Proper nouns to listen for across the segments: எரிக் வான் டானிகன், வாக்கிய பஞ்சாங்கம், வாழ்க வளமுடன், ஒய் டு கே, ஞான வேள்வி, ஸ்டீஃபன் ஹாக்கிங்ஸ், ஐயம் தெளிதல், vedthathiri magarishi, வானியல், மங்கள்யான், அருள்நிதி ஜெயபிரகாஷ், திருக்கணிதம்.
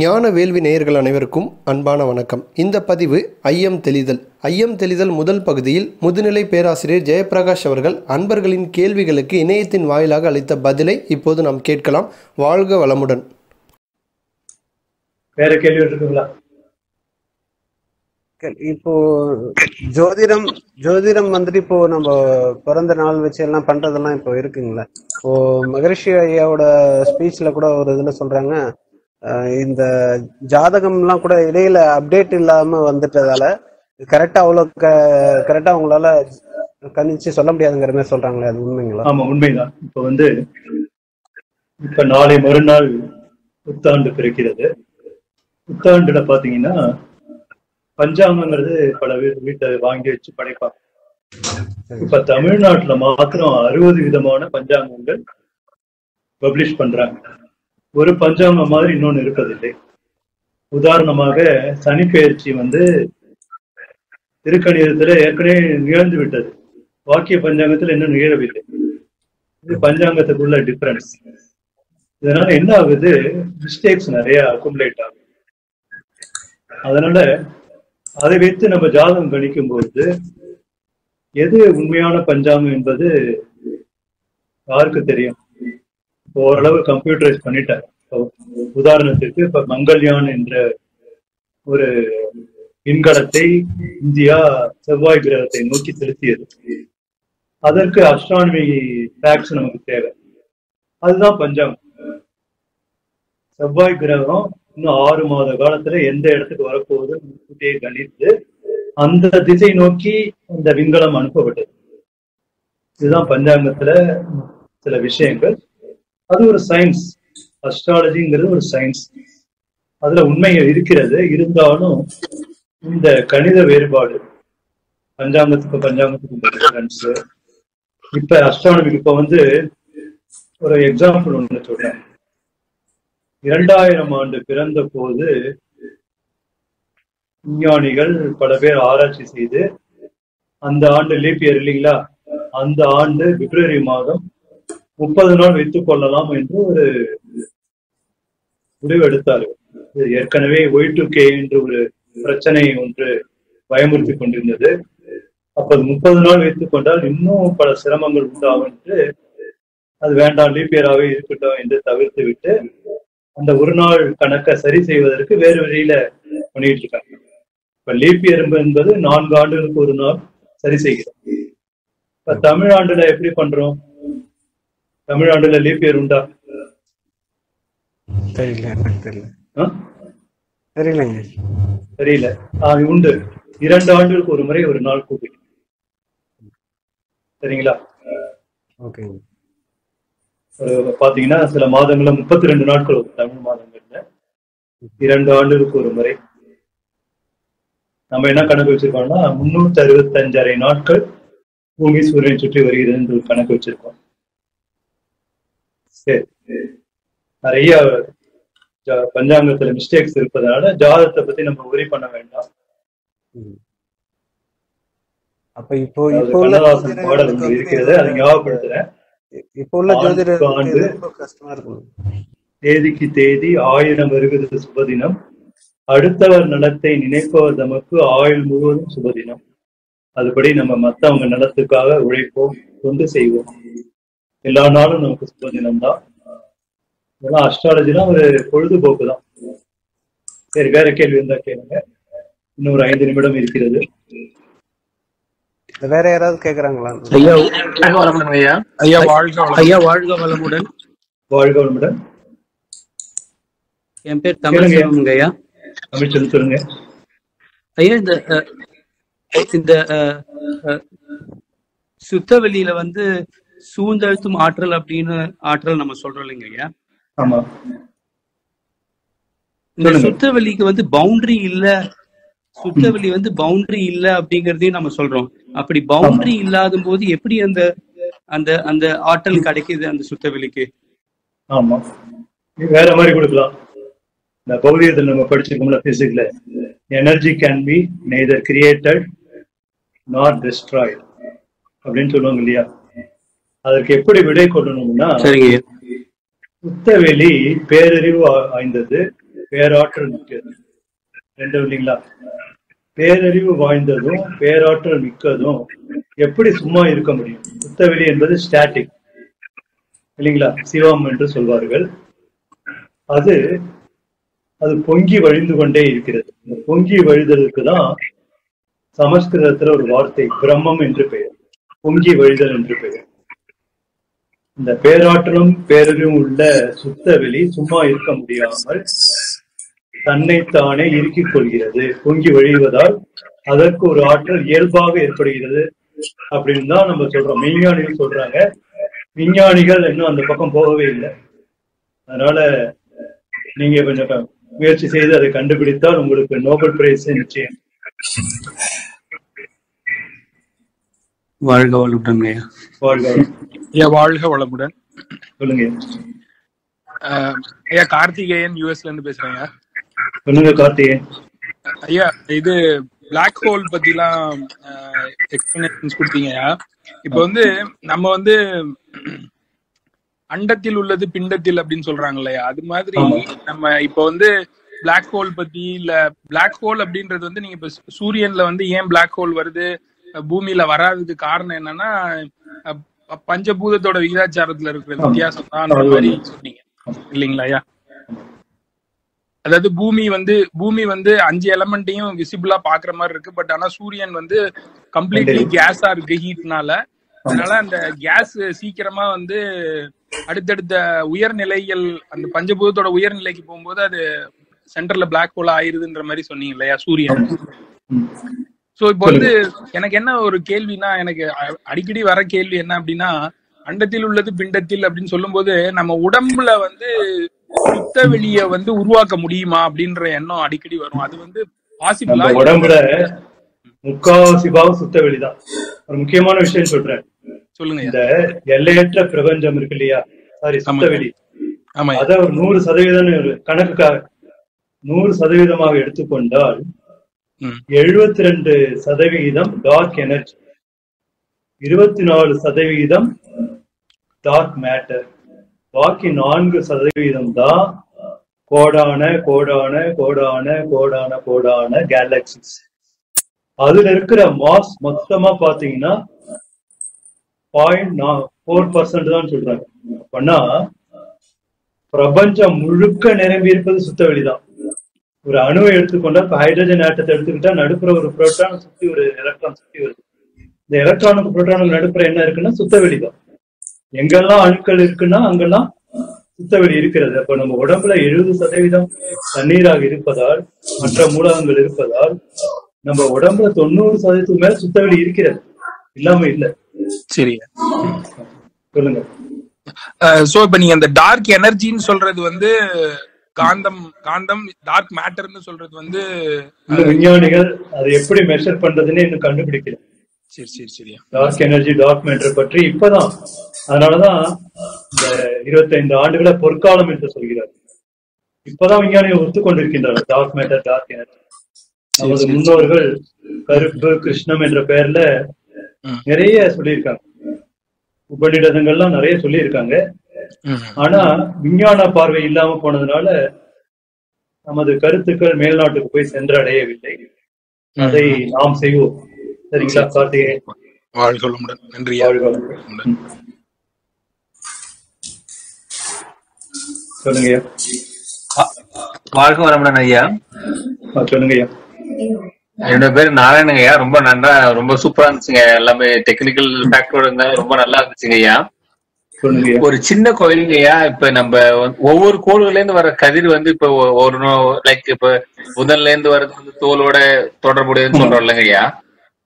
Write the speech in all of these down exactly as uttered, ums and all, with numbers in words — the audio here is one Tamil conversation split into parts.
ஞான வேள்வி நேயர்கள் அனைவருக்கும் அன்பான வணக்கம். இந்த பதிவு ஐயம் தெளிதல் ஐயம் தெளிதல் முதல் பகுதியில் முதுநிலை பேராசிரியர் ஜெயபிரகாஷ் அவர்கள் அன்பர்களின் கேள்விகளுக்கு இணையத்தின் வாயிலாக அளித்த பதிலை இப்போது நாம் கேட்கலாம். வாழ்க வளமுடன். வேற கேள்வி இருக்குங்களா? இப்போ ஜோதிடம் ஜோதிடம் வந்துட்டு இப்போ நம்ம பிறந்த நாள் வச்சு எல்லாம் பண்றதெல்லாம் இப்போ இருக்குங்களா? இப்போ மகரிஷி ஐயாவோட ஸ்பீச்ல கூட ஒரு இதுல சொல்றாங்க, இந்த ஜாதகம்லாம் கூட இடையில அப்டேட் இல்லாம வந்துட்டதால கரெக்டா அவ்வளோ கரெக்டா அவங்களால கணிச்சு சொல்ல முடியாதுங்கிற மாதிரி சொல்றாங்களே, அது உண்மைங்களா? ஆமா, உண்மைதான். இப்ப வந்து இப்ப நாளை மறுநாள் புத்தாண்டு பிறக்கிறது. புத்தாண்டுல பாத்தீங்கன்னா பஞ்சாங்கங்கிறது பல பேர் வீட்டை வாங்கி வச்சு படைப்பாங்க. இப்ப தமிழ்நாட்டுல மாத்திரம் அறுபது விதமான பஞ்சாங்கங்கள் பப்ளிஷ் பண்றாங்க. ஒரு பஞ்சாங்கம் மாதிரி இன்னொன்று இருப்பதில்லை. உதாரணமாக சனிப்பெயர்ச்சி வந்து திருக்கணிதத்துல ஏற்கனவே நிகழ்ந்து விட்டது, வாக்கிய பஞ்சாங்கத்துல இன்னும் நிகழவில்லை. இது பஞ்சாங்கத்துக்குள்ள டிஃபரன்ஸ். இதனால என்ன ஆகுது, மிஸ்டேக்ஸ் நிறைய அக்குமுலேட் ஆகுது. அதனால அதை வைத்து நம்ம ஜாதகம் கணிக்கும் போது எது உண்மையான பஞ்சாங்கம் என்பது யாருக்கு தெரியும்? ஓரளவு கம்ப்யூட்டரைஸ் பண்ணிட்டாங்க. உதாரணத்துக்கு இப்ப மங்கள்யான் என்ற ஒரு விண்கலத்தை இந்தியா செவ்வாய் கிரகத்தை நோக்கி செலுத்தியது. அதற்கு அஸ்ட்ரானமி ஃபேக்ட்ஸ் நமக்கு தேவை. அதுதான் பஞ்சாங்கம். செவ்வாய் கிரகம் இன்னும் ஆறு மாத காலத்துல எந்த இடத்துக்கு வரப்போகுது முன்கூட்டியே கணித்து அந்த திசை நோக்கி அந்த விண்கலம் அனுப்பப்பட்டது. இதுதான் பஞ்சாங்கத்துல சில விஷயங்கள். அது ஒரு சயின்ஸ். அஸ்ட்ராலஜிங்கிறது ஒரு சயின்ஸ். அதுல உண்மை இருக்கிறது. இருந்தாலும் இந்த கணித வேறுபாடு பஞ்சாங்கத்துக்கு பஞ்சாங்கத்துக்கு இப்ப அஸ்ட்ரானமிக்கு இப்ப வந்து ஒரு எக்ஸாம்பிள் ஒண்ணு சொல்றேன். இரண்டாயிரம் ஆண்டு பிறந்த போது விஞ்ஞானிகள் பல பேர் ஆராய்ச்சி செய்து அந்த ஆண்டு லீப் இயர் இல்லைங்களா, அந்த ஆண்டு பிப்ரவரி மாதம் முப்பது நாள் வைத்துக் கொள்ளலாம் என்று ஒரு முடிவு எடுத்தார்கள். ஏற்கனவே ஒய் டு கே என்று ஒரு பிரச்சனை ஒன்று பயமுறுத்தி கொண்டிருந்தது. அப்போது முப்பது நாள் வைத்துக் கொண்டால் இன்னும் பல சிரமங்கள் உண்டாகும் என்று அது வேண்டாம், லீப்பியராகவே இருக்கட்டும் என்று தவிர்த்து விட்டு அந்த ஒரு நாள் கணக்கை சரி செய்வதற்கு வேறு வழியில பண்ணிட்டு இருக்காங்க. இப்ப லீப்பியர் என்பது நான்கு ஆண்டுகளுக்கு ஒரு நாள் சரி செய்கிறோம். இப்ப தமிழ்நாட்டுல எப்படி பண்றோம்? தமிழ்நாடுல லீப் இயர் உண்டா? தெரியல தெரியலங்க தெரியல உண்டு. இரண்டு ஆண்டுகளுக்கு ஒரு முறை ஒரு நாள் கூட்டி. சரிங்களா? பாத்தீங்கன்னா சில மாதங்கள்ல முப்பத்தி ரெண்டு நாட்கள் ஒரு தமிழ் மாதங்கள்ல இரண்டு ஆண்டுகளுக்கு ஒரு முறை. நம்ம என்ன கணக்கு வச்சிருக்கோம்னா முன்னூத்தி அறுபத்தி அஞ்சரை நாட்கள் பூமி சூரியனை சுற்றி வருகிறது கணக்கு வச்சிருக்கோம். நிறைய பஞ்சாங்கத்துல மிஸ்டேக்ஸ் இருப்பதனால ஜாதகத்தை பத்தி நம்ம உரி பண்ண வேண்டாம். அப்ப இப்போ இப்போ பாடல் இருக்கிறது, அதை ஞாபகப்படுத்துறேன். இப்போ உள்ள ஜோதிட தேதிக்கு தேதி ஆயிரம் வருகிறது சுபதினம். அடுத்தவர் நலத்தை நினைப்பவர் நமக்கு ஆயுள் முழுவதும் சுபதினம். அதுபடி நம்ம மத்தவங்க நலத்துக்காக உழைப்போம், கொண்டு செய்வோம். எல்லா நாளும் நமக்கு சுப தினம்தான். இதெல்லாம் அஸ்ட்ராலஜினா ஒரு பொழுதுபோக்கு தான். சரி, வேற கேள்வி இருந்தா கேளுங்க. இன்னும் ஒரு ஐந்து நிமிடம் இருக்கிறது. வேற யாராவது கேக்குறாங்களா? ஐயா ஐயா வாழ்க ஐயா வாழ்க வளமுடன். வாழ்க வளமுடன். என் பேர் தமிழ்ச்செல்வம் ஐயா. தமிழ்ச்செல்வம், சொல்லுங்க ஐயா. இந்த இந்த சுத்த வெளியில வந்து சூழ்ந்தழுத்தும் ஆற்றல் அப்படின்னு ஆற்றல் நம்ம சொல்றோம் இல்லைங்க ஐயா. இந்த சுத்தவெளிக்கு வந்து பவுண்டரி இல்ல, சுத்தவெளி வந்து பவுண்டரி இல்ல அப்படிங்கறதையும் நம்ம சொல்றோம். அப்படி பவுண்டரி இல்லாத போது எப்படி அந்த அந்த அந்த ஆற்றல் கிடைக்குது அந்த சுத்தவெளிக்கு? ஆமா, வேற மாதிரி கொடுக்கலாம். இந்த பௌதிகத்துல நம்ம படிச்சிருக்கோம்ல, பிசிக்ஸ்ல energy can be neither created not destroyed அப்படின்னு சொல்லுவாங்க இல்லையா. அதற்கு எப்படி விடை கொள்ளணும்னா, சுத்தவெளி பேரறிவு ஆய்ந்தது, பேராற்றல் மிக்கது. ரெண்டு இல்லைங்களா? பேரறிவு வாய்ந்ததும் பேராற்றல் மிக்கதும் எப்படி சும்மா இருக்க முடியும்? புத்தவெளி என்பது ஸ்டாட்டிக் இல்லைங்களா, சிவம் என்று சொல்வார்கள். அது அது பொங்கி வழிந்து கொண்டே இருக்கிறது. இந்த பொங்கி வழிதலுக்கு தான் சமஸ்கிருதத்துல ஒரு வார்த்தை பிரம்மம் என்று பெயர், பொங்கி வழிதல் என்று பெயர். இந்த பேராற்றலும் பேரறிவும் உள்ள சுத்த வெளி சும்மா இருக்க முடியாமல் தன்னைத்தானே இருக்கிக் கொள்கிறது. பொங்கி வழிவதால் அதற்கு ஒரு ஆற்றல் இயல்பாக ஏற்படுகிறது அப்படின்னு தான் நம்ம சொல்றோம். மெய்ஞானிகள் சொல்றாங்க, விஞ்ஞானிகள் இன்னும் அந்த பக்கம் போகவே இல்லை. அதனால நீங்க கொஞ்சம் முயற்சி செய்து அதை கண்டுபிடித்தால் உங்களுக்கு நோபல் பிரைஸ் நிச்சயம். வாழ்க வளமுடன். வாழ்க வளமுடன். சொல்லுங்க ஐயா. கார்த்திகேயன் யூஎஸ்ல இருந்து பேசுறேன். சொல்லுங்க கார்த்திகேயன் ஐயா. இது பிளாக் ஹோல் பத்தி எல்லாம் எக்ஸ்பிளனேஷன்ஸ் கொடுத்தீங்க. இப்ப வந்து நம்ம வந்து அண்டத்தில் உள்ளது பிண்டத்தில் அப்படின்னு சொல்றாங்க இல்லையா, அது மாதிரி நம்ம இப்ப வந்து பிளாக் ஹோல் பத்தி இல்ல, பிளாக் ஹோல் அப்படின்றது வந்து நீங்க இப்ப சூரியன்ல வந்து ஏன் பிளாக் ஹோல் வருது, பூமியில வராதது காரணம் என்னன்னா பஞ்சபூதத்தோட விகிதாச்சாரத்துல இருக்கிற வித்தியாசம் தான் அந்த மாதிரி சொன்னீங்க இல்லைங்களா ஐயா? அதாவது பூமி வந்து பூமி வந்து அஞ்சு எலமெண்ட்டையும் விசிபிளா பாக்குற மாதிரி இருக்கு. பட் ஆனா சூரியன் வந்து கம்ப்ளீட்லி கேஸா இருக்கு ஹீட்னால. அதனால அந்த கேஸ் சீக்கிரமா வந்து அடுத்தடுத்த உயர்நிலைகள் அந்த பஞ்சபூதத்தோட உயர்நிலைக்கு போகும்போது அது சென்டர்ல பிளாக் ஹோல் ஆயிருதுன்ற மாதிரி சொன்னீங்க இல்லையா சூரியன். சோ இப்போ வந்து எனக்கு என்ன ஒரு கேள்வினா, எனக்கு அடிக்கடி வர கேள்வி என்ன அப்படின்னா, அண்டத்தில் உள்ளது பிண்டத்தில் அப்படின்னு சொல்லும் போது நம்ம உடம்புல வந்து சுத்த வெளிய வந்து உருவாக்க முடியுமா அப்படின்ற எண்ணம் அடிக்கடி வரும். அது வந்து பாசிபிளா? உடம்புல முக்காவாசி பாகம் சுத்த வெளிதான். ஒரு முக்கியமான விஷயம் சொல்றேன் சொல்லுங்க. இந்த எல்லையற்ற பிரபஞ்சம் இருக்கு இல்லையா, சாரி சுத்த வெளி, அத ஒரு நூறு சதவீதம் கணக்குக்காக நூறு சதவீதமாக எடுத்துக்கொண்டால் எழுபத்தி ரெண்டு சதவிகிதம் டார்க் எனர்ஜி, இருபத்தி நாலு சதவிகிதம் டார்க் மேட்டர், பாக்கி நான்கு சதவிகிதம் தான் கோடான கோடான கோடான கோடான கோடான கேலக்சிஸ். அதுல இருக்கிற மாஸ் மொத்தமா பாத்தீங்கன்னா பாயிண்ட் ஃபோர் பர்சன்ட் தான் சொல்றாங்க. அப்பன்னா பிரபஞ்சம் முழுக்க நிரம்பி இருப்பது சுத்தவெளி தான். ஒரு அணுவை எடுத்துக்கொண்டா, இப்ப ஹைட்ரஜன் ஆட்டத்தை எடுத்துக்கிட்டா நடுப்புற ஒரு புரோட்டான் சுத்தி ஒரு எலக்ட்ரான் சுத்தி வருது. இந்த எலக்ட்ரானுக்கு புரோட்டானுக்கு நடுப்புற என்ன இருக்குன்னா சுத்தவெளி தான். எங்கெல்லாம் அணுக்கள் இருக்குன்னா அங்கெல்லாம் சுத்தவெளி இருக்கிறது. அப்ப நம்ம உடம்புல எழுபது சதவீதம் தண்ணீராக இருப்பதால், மற்ற மூலகங்கள் இருப்பதால், நம்ம உடம்புல தொண்ணூறு சதவீதத்துக்கு மேல சுத்தவெளி இருக்கிறது, இல்லாம இல்ல. சரியா சொல்லுங்க. சோ இப்ப நீங்க அந்த டார்க் எனர்ஜின்னு சொல்றது வந்து காந்தம், காந்தம் டார்க் மேட்டர்னு சொல்றது வந்து விஞ்ஞானிகள் அதை எப்படி மெஷர் பண்றதுன்னு இன்னும் கண்டுபிடிக்கிறேன். சரி சரி சரியா. டார்க் எனர்ஜி டார்க் மேட்டர் பற்றி இப்பதான், அதனாலதான் இந்த இருபத்தைந்து ஆண்டுகளை பொற்காலம் என்று சொல்கிறார். இப்பதான் விஞ்ஞானிகள் ஒத்துக்கொண்டிருக்கின்றனர் டார்க் மேட்டர் டார்க் எனர்ஜி. நமது முன்னோர்கள் கருப்பு கிருஷ்ணம் என்ற பெயர்ல நிறைய சொல்லியிருக்காங்க, உபநிடதங்கள்லாம் நிறைய சொல்லியிருக்காங்க. ஆனா விஞ்ஞான பார்வை இல்லாம போனதுனால நமது கருத்துக்கள் மேல்நாட்டுக்கு போய் சென்றடையவில்லை. அதை நாம் செய்வோம். சரிங்களா கார்த்திகேயன். வாழ்க வளமுடன். நன்றி. சொல்லுங்க. வாழ்க வளமுடன் ஐயா. சொல்லுங்க ஐயா. என்னோட பேரு நாராயணங்க ஐயா. ரொம்ப நல்லா, ரொம்ப சூப்பரா இருந்துச்சுங்க. எல்லாமே டெக்னிக்கல் ஃபேக்டரோட இருந்தா ரொம்ப நல்லா இருந்துச்சுங்க ஐயா. ஒரு சின்ன கோயிலுங்கய்யா, இப்ப நம்ம ஒவ்வொரு கோள்கள்ல இருந்து வர கதிர் வந்து இப்ப ஒரு லைக் இப்ப புதன்ல இருந்து வர்றது வந்து தோலோட தொடர்புடையதுன்னு சொல்றோம் இல்லைங்கய்யா,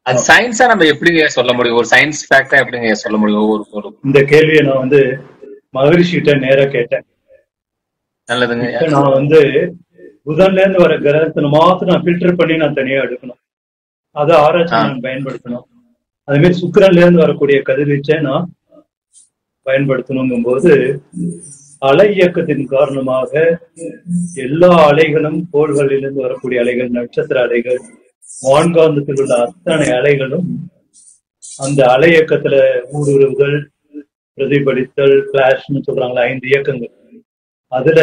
அது சயின்ஸா நம்ம எப்படிங்க சொல்ல முடியும்? ஒரு சயின்ஸ் ஃபேக்டா எப்படிங்க சொல்ல முடியும் ஒவ்வொரு கோளும்? இந்த கேள்வியை நான் வந்து மகரிஷிட்ட நேரா கேட்டேன். நல்லதுங்க. நான் வந்து புதன்ல இருந்து வர கிரகத்தை மாத்து நான் ஃபில்டர் பண்ணி நான் தனியா எடுக்கணும், அதை ஆராய்ச்சி நான் பயன்படுத்தணும். அதே மாதிரி சுக்கிரன்ல இருந்து வரக்கூடிய கதிர்வீச்சை நான் பயன்படுத்தணுங்கும் போது அலை இயக்கத்தின் காரணமாக எல்லா அலைகளும், கோள்களிலிருந்து வரக்கூடிய அலைகள், நட்சத்திர அலைகள், வான்காந்தத்தில் உள்ள அத்தனை அலைகளும் அந்த அலை இயக்கத்துல ஊடுருவுதல், பிரதிபலித்தல், பிளாஷ்ன்னு சொல்றாங்களா ஐந்து இயக்கங்கள், அதுல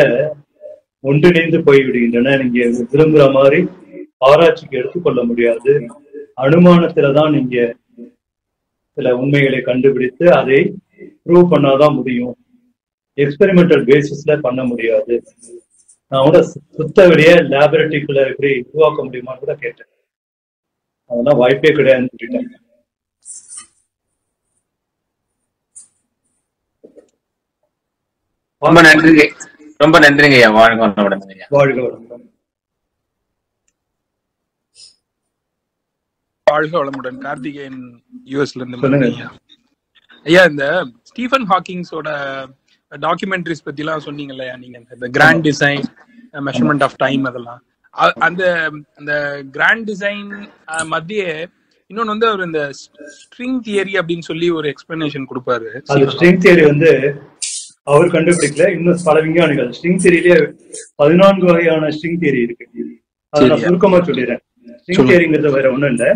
ஒன்றிணைந்து போய்விடுகின்றன. நீங்க விரும்புற மாதிரி ஆராய்ச்சிக்கு எடுத்துக்கொள்ள முடியாது. அனுமானத்துலதான் நீங்க சில உண்மைகளை கண்டுபிடித்து அதை ப்ரூவ் பண்ணாதான் முடியும். எக்ஸ்பெரிமெண்டல் பேசிஸ்ல பண்ண முடியாது. நான் கூட சுத்த வெளியே லேபரேட்டரிக்குள்ள எப்படி உருவாக்க முடியுமான்னு கூட கேட்டேன். அதெல்லாம் வாய்ப்பே கிடையாதுன்னு சொல்லிட்டேன். ரொம்ப நன்றி, ரொம்ப நன்றிங்க ஐயா. வாழ்க வளமுடன். வாழ்க வளமுடன். வாழ்க வளமுடன். கார்த்திகேயன் யூஎஸ்ல இருந்து. ஐயா, இந்த ஸ்டீஃபன் ஹாக்கிங்ஸோட டாக்குமெண்ட்ரிஸ் பத்தி எல்லாம் சொன்னீங்க இல்லையா நீங்க, இந்த grand design, measurement of time, அதெல்லாம் அந்த அந்த கிராண்ட் டிசைன் மத்திய இன்னொன்னு வந்து அவர் இந்த ஸ்ட்ரிங் தியரி அப்படின்னு சொல்லி ஒரு எக்ஸ்பிளனேஷன் கொடுப்பாரு. ஸ்ட்ரிங் தியரி வந்து அவர் கண்டுபிடிக்கல, இன்னும் பல விஞ்ஞானிகள். ஸ்ட்ரிங் தியரியிலே பதினான்கு வகையான ஸ்ட்ரிங் தியரி இருக்கு. அதை நான் சுருக்கமா சொல்லிடுறேன். ஸ்ட்ரிங் தியரிங்கிறது வேற ஒண்ணும் இல்லை.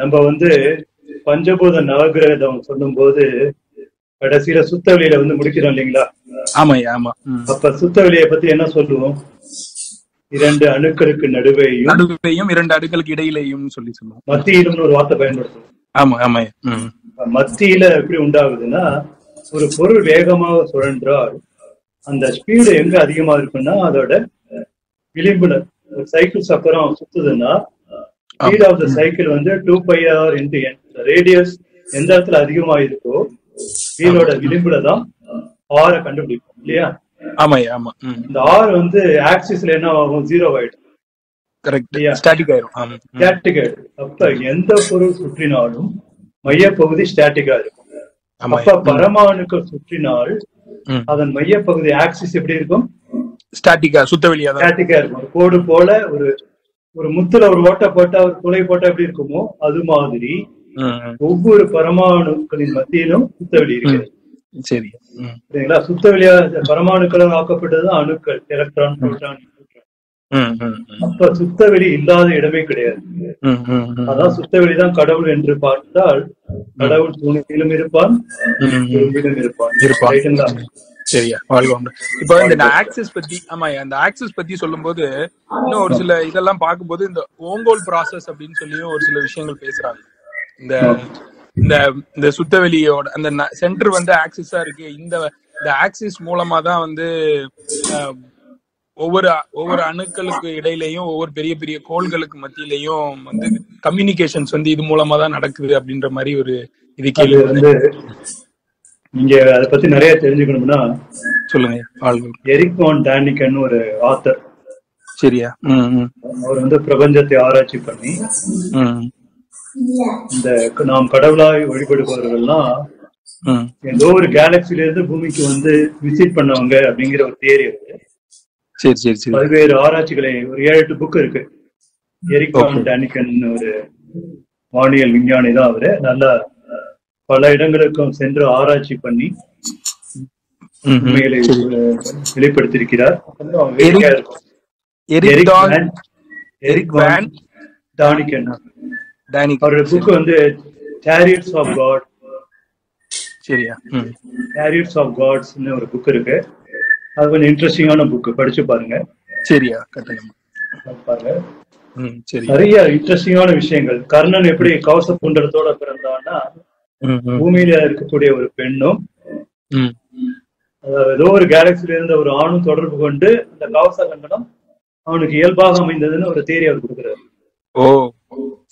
நம்ம வந்து பஞ்சபூத நவகிரகம் சொல்லும் போது கடைசியில சுத்த வெளியில வந்து முடிக்கிறோம் இல்லைங்களா? ஆமா ஆமா. அப்ப சுத்த வெளியை பத்தி என்ன சொல்லுவோம்? இரண்டு அணுக்களுக்கு நடுவேயும் நடுவேயும் இரண்டு அணுக்களுக்கு இடையிலேயும் சொல்லி சொல்லுவோம். மத்தியிலும் ஒரு வார்த்தை பயன்படுத்துவோம். ஆமா ஆமா. மத்தியில எப்படி உண்டாகுதுன்னா, ஒரு பொருள் வேகமாக சுழன்றால் அந்த ஸ்பீடு எங்க அதிகமா இருக்குன்னா அதோட விளிம்புல ஒரு சைக்கிள் சக்கரம் சுத்துதுன்னா ஸ்பீட் ஆஃப் த சைக்கிள் வந்து two pi r into n. Radius எந்த இடத்துல அதிகமா இருக்கோ வீலோட விளிம்புல தான் ஆரை கண்டுபிடிப்போம் இல்லையா? ஆமா ஆமா. இந்த ஆர் வந்து ஆக்சிஸ்ல என்ன ஆகும்? ஜீரோ ஆயிடும். ஸ்டாட்டிக் ஆயிடும். ஸ்டாட்டிக் ஆயிடும். அப்ப எந்த பொருள் சுற்றினாலும் மையப்பகுதி ஸ்டாட்டிக்கா இருக்கும். அப்ப பரமாணுக்கள் சுற்றினால் அதன் மையப்பகுதி ஆக்சிஸ் எப்படி இருக்கும்? ஸ்டாட்டிக்கா, சுத்த வெளியா ஸ்டாட்டிக்கா இருக்கும். கோடு போல ஒரு ஒரு முத்துல ஒரு ஓட்ட போட்டா, ஒரு குலை போட்டா எப்படி இருக்குமோ அது மாதிரி ஒவ்வொரு பரமாணுக்களின் மத்தியிலும் சுத்தவெளி இருக்கிறது. சரி சரிங்களா? சுத்தவெளியா பரமாணுக்களால் ஆக்கப்பட்டதுதான் அணுக்கள், எலக்ட்ரான், புரோட்டான். அப்ப சுத்தவெளி இல்லாத இடமே கிடையாது. அதான் சுத்தவெளிதான் கடவுள் என்று பார்த்தால் கடவுள் தூணிலும் இருப்பான் தூணிலும் இருப்பான் இருப்பான். சரியா? இப்ப இந்த ஆக்சிஸ் பத்தி, ஆமா, அந்த ஆக்சிஸ் பத்தி சொல்லும் போது இன்னும் ஒரு சில இதெல்லாம் பார்க்கும்போது இந்த ஓங்கோல் ப்ராசஸ் அப்படின்னு சொல்லியும் ஒரு சில விஷயங்கள் பேசுறாங்க. இந்த இந்த சுத்தவெளியோட அந்த சென்டர் வந்து ஆக்சிஸா இருக்கு. இந்த ஆக்சிஸ் மூலமா தான் வந்து ஒவ்வொரு ஒவ்வொரு அணுக்களுக்கு இடையிலையும் ஒவ்வொரு பெரிய பெரிய கோள்களுக்கு மத்தியிலையும் வந்து கம்யூனிகேஷன்ஸ் வந்து இது மூலமா தான் நடக்குது அப்படின்ற மாதிரி ஒரு இது கேள்வி வந்து. நீங்க அதை பத்தி நிறைய தெரிஞ்சுக்கணும்னா சொல்லுங்க. எரிக் வான் டானிகன் ஒரு ஆத்தர். சரியா? அவர் வந்து பிரபஞ்சத்தை ஆராய்ச்சி பண்ணி இந்த நாம் கடவுளாய் வழிபடுபவர்கள்லாம் ஏதோ ஒரு கேலக்சில இருந்து பூமிக்கு வந்து விசிட் பண்ணவங்க அப்படிங்கிற ஒரு தியரி இருக்கு. பல்வேறு ஆராய்ச்சிகளை, ஒரு ஏழு எட்டு புக் இருக்கு. எரிக் வான் டானிகன் ஒரு வானியல் விஞ்ஞானி தான். அவரு நல்லா பல இடங்களுக்கும் சென்று ஆராய்ச்சி பண்ணி உண்மைகளை வெளிப்படுத்தியிருக்கிறார். எரிக் வான் டானிகன் அவருடைய புக் வந்து சாரியட்ஸ் ஆஃப் காட். சரியா? சாரியட்ஸ் ஆஃப் காட்ஸ்னு ஒரு புக் இருக்கு. அது கொஞ்சம் இன்ட்ரெஸ்டிங்கான புக்கு, படிச்சு பாருங்க. சரியா? பாருங்க, நிறைய இன்ட்ரெஸ்டிங்கான விஷயங்கள். கர்ணன் எப்படி கவச குண்டலத்தோட பிறந்தான்னா பூமியில இருக்கக்கூடிய ஒரு பெண்ணும் ஏதோ ஒரு கேலக்சில இருந்த ஒரு ஆணும் தொடர்பு கொண்டு அந்த கவச கண்டனம் அவனுக்கு இயல்பாக அமைந்ததுன்னு ஒரு தேரி அவர் கொடுக்குறாரு. ஓ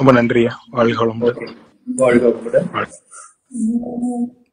ரொம்ப நன்றியா. வாழ்க வளமுடன். வாழ்க வளமுடன்.